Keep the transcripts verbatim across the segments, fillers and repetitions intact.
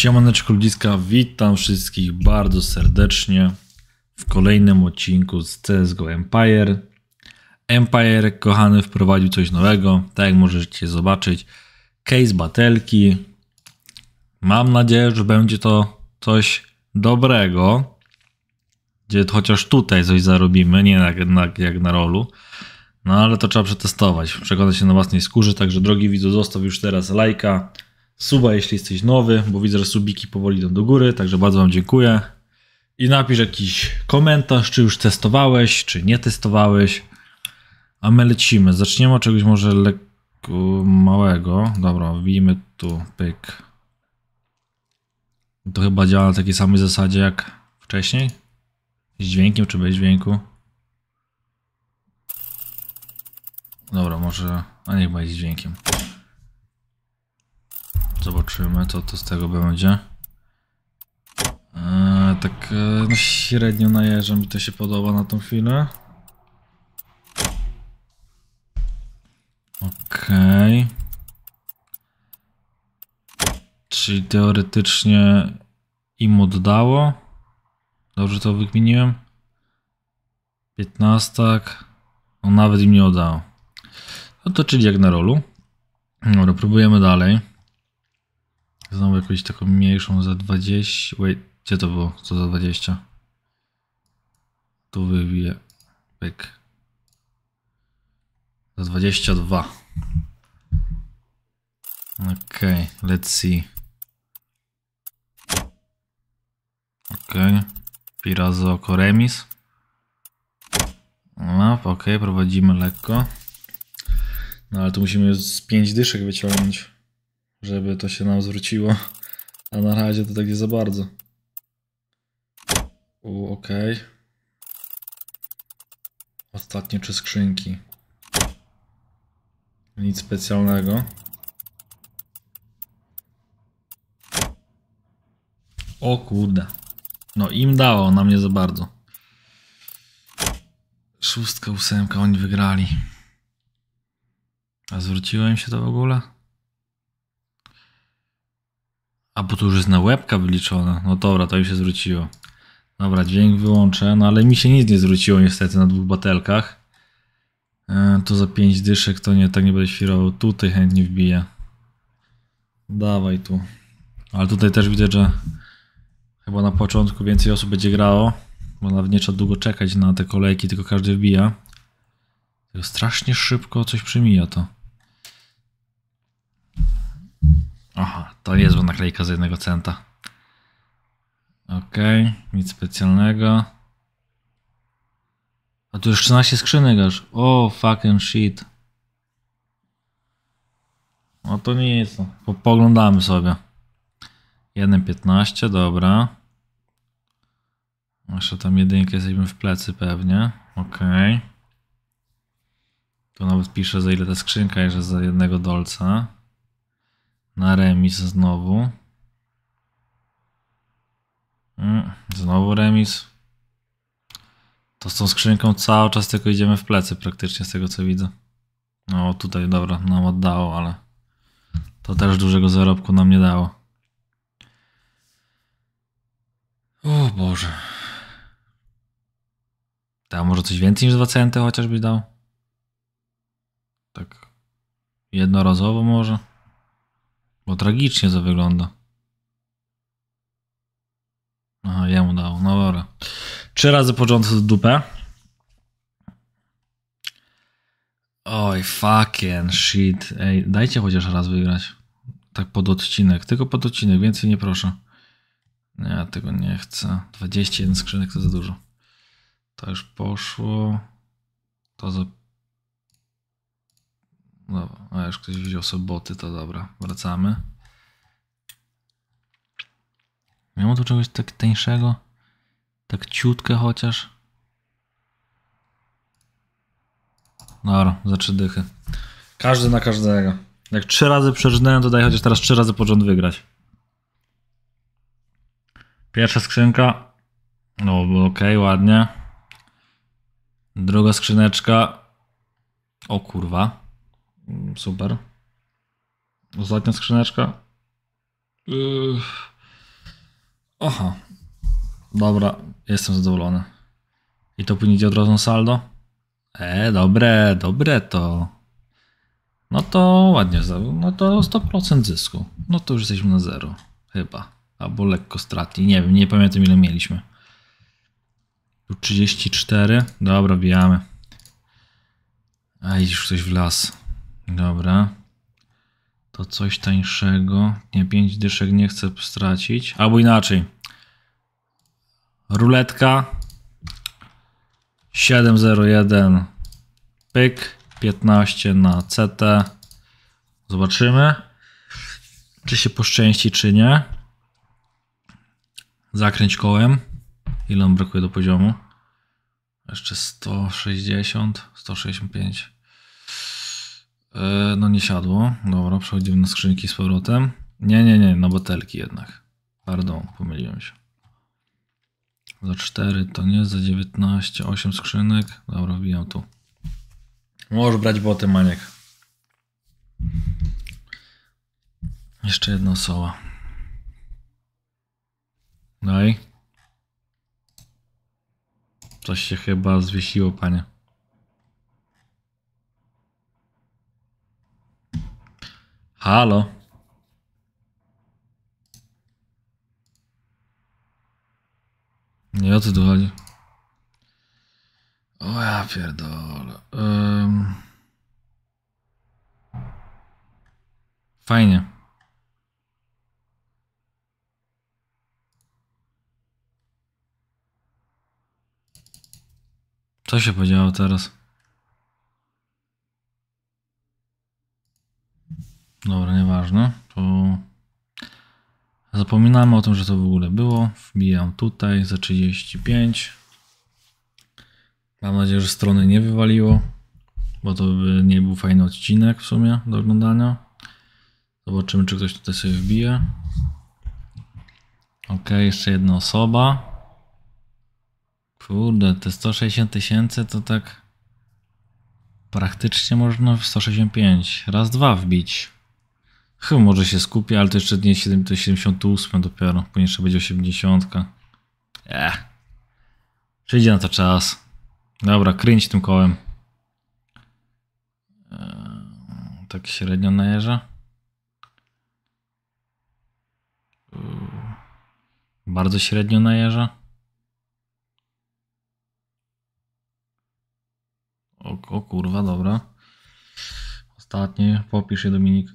Siemaneczko ludziska, witam wszystkich bardzo serdecznie w kolejnym odcinku z C S G O Empire. Empire, kochany, wprowadził coś nowego, tak jak możecie zobaczyć, case batelki. Mam nadzieję, że będzie to coś dobrego, gdzie chociaż tutaj coś zarobimy, nie jak na, jak na rolu. No ale to trzeba przetestować, przekonać się na własnej skórze, także drogi widzu, zostaw już teraz lajka, suba jeśli jesteś nowy, bo widzę, że subiki powoli idą do góry, także bardzo wam dziękuję. I napisz jakiś komentarz, czy już testowałeś, czy nie testowałeś. A my lecimy, zaczniemy od czegoś może lekko małego. Dobra, wbijmy tu, pyk. To chyba działa na takiej samej zasadzie jak wcześniej. Z dźwiękiem czy bez dźwięku? Dobra, może... a niech będzie z dźwiękiem. Zobaczymy, co to z tego będzie. Eee, tak e, no średnio najeżdża, mi to się podoba na tą chwilę. Okej. Czyli teoretycznie im oddało. Dobrze to wykminiłem. piętnaście. No nawet im nie oddało. No to czyli jak na rolu. Dobra, próbujemy dalej. Znowu jakąś taką mniejszą za dwadzieścia. Wait, gdzie to było? Co za dwadzieścia? Tu wybije. Pyk. Za dwadzieścia dwa. Okej, let's see. Okej. Pi razy oko remis. No, okej, prowadzimy lekko. No ale tu musimy z pięć dyszek wyciągnąć, żeby to się nam zwróciło, a na razie to tak nie za bardzo. U, okej. Okay. Ostatnie trzy skrzynki. Nic specjalnego. O kurde. No im dało, nam nie za bardzo. Szóstka, ósemka, oni wygrali. A zwróciło im się to w ogóle? A bo tu już jest na łebka wyliczone. No dobra, to im się zwróciło. Dobra, dźwięk wyłączę. No ale mi się nic nie zwróciło niestety na dwóch batelkach. Yy, tu za pięć dyszek to nie, tak nie będę świrował. Tutaj chętnie wbiję. Dawaj tu. Ale tutaj też widzę, że chyba na początku więcej osób będzie grało. Bo nawet nie trzeba długo czekać na te kolejki, tylko każdy wbija. Tylko strasznie szybko coś przemija to. Aha, to niezła naklejka z jednego centa. Okej, okay, nic specjalnego. A tu już trzynaście skrzynek aż. O, fucking shit. No to nie jest to. Po, poglądamy sobie. jeden piętnaście, dobra. Jeszcze tam jedynkę jesteśmy w plecy pewnie. Okej. Okay. Tu nawet pisze za ile ta skrzynka jest, że za jednego dolca. Na remis znowu. Znowu remis. To z tą skrzynką cały czas tylko idziemy w plecy praktycznie z tego co widzę. No tutaj dobra, nam oddało, ale to też dużego zarobku nam nie dało. O Boże. Tam może coś więcej niż dwa centy chociażby dał? Tak jednorazowo może? Bo tragicznie to wygląda. Aha, jemu dało, no dobra. Trzy razy porządku do dupę. Oj, fucking shit. Ej, dajcie chociaż raz wygrać. Tak pod odcinek, tylko pod odcinek, więcej nie proszę. Ja tego nie chcę. dwadzieścia jeden skrzynek to za dużo. To już poszło. To za... Dobra, a już ktoś wziął soboty, to dobra, wracamy. Nie ma tu czegoś tak tańszego? Tak ciutkę chociaż? Dobra, za trzy dychy. Każdy na każdego. Jak trzy razy przeżynałem, to daj chociaż teraz trzy razy porząd wygrać. Pierwsza skrzynka. No okej, okay, ładnie. Druga skrzyneczka. O kurwa. Super. Ostatnia skrzyneczka. Uff. Aha. Dobra, jestem zadowolony. I to później idzie od razu saldo? E, dobre, dobre to. No to ładnie, no to sto procent zysku. No to już jesteśmy na zero, chyba. Albo lekko straty, nie wiem, nie pamiętam ile mieliśmy. Tu trzydzieści cztery, dobra, bijamy. A idziesz coś w las. Dobra. To coś tańszego. Nie, pięć dyszek nie chcę stracić. Albo inaczej. Ruletka. siedem zero jeden. Pyk. piętnaście na C T. Zobaczymy, czy się poszczęści, czy nie. Zakręć kołem. Ile nam brakuje do poziomu? Jeszcze sto sześćdziesiąt, sto sześćdziesiąt pięć. Yy, no nie siadło. Dobra, przechodzimy na skrzynki z powrotem. Nie, nie, nie, na butelki jednak. Pardon, pomyliłem się. Za cztery to nie, za dziewiętnaście, osiem skrzynek. Dobra, wbijam tu. Możesz brać boty, Maniek. Jeszcze jedna osoba. Daj. Coś się chyba zwiesiło, panie. Halo. Nie, o co tu chodzi? O ja pierdolę. Um. Fajnie. Co się podziało teraz? Dobra, nieważne. To zapominamy o tym, że to w ogóle było. Wbijam tutaj za trzydzieści pięć. Mam nadzieję, że strony nie wywaliło, bo to by nie był fajny odcinek w sumie do oglądania. Zobaczymy, czy ktoś tutaj sobie wbije. Ok, jeszcze jedna osoba. Kurde, te sto sześćdziesiąt tysięcy to tak praktycznie można w sto sześćdziesiąt pięć. Raz, dwa wbić. Chyba może się skupię, ale to jeszcze nie siedemdziesiąt osiem dopiero. Później jeszcze będzie osiemdziesiąt. Ech. Przyjdzie na to czas. Dobra, kręć tym kołem. Eee, tak średnio najeżdża. Eee, bardzo średnio najeżdża. O, o kurwa, dobra. Ostatnie, popisz je, Dominik.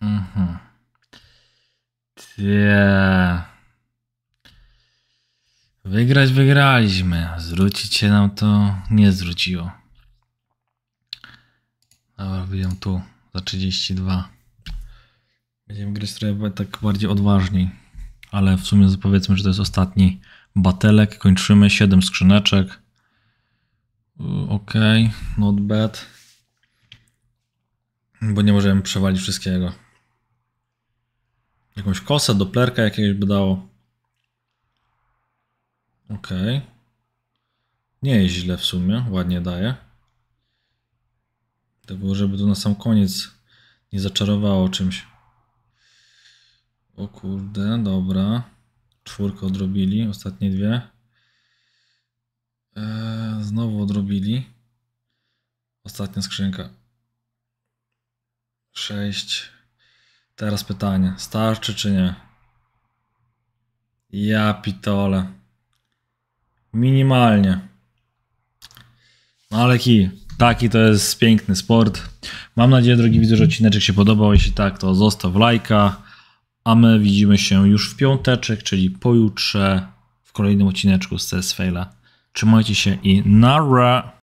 Mhm. Tje. Wygrać wygraliśmy. Zwrócić się nam to nie zwróciło. Dobra, wyjdę tu za trzydzieści dwa. Będziemy grać trochę tak bardziej odważniej. Ale w sumie powiedzmy, że to jest ostatni batelek. Kończymy. siedem skrzyneczek. Ok, not bad. Bo nie możemy przewalić wszystkiego. Jakąś kosę, doplerka jakiegoś by dało. Ok. Nie jest źle w sumie, ładnie daje. To było, żeby to na sam koniec nie zaczarowało czymś. O kurde, dobra. Czwórkę odrobili, ostatnie dwie. Eee, znowu odrobili. Ostatnia skrzynka. sześć. Teraz pytanie, starczy czy nie? Ja pitole. Minimalnie. No ale kij. Taki to jest piękny sport. Mam nadzieję, drogi widzu, że odcineczek się podobał. Jeśli tak, to zostaw lajka. A my widzimy się już w piąteczek, czyli pojutrze w kolejnym odcineczku z C S Faila. Trzymajcie się i nara!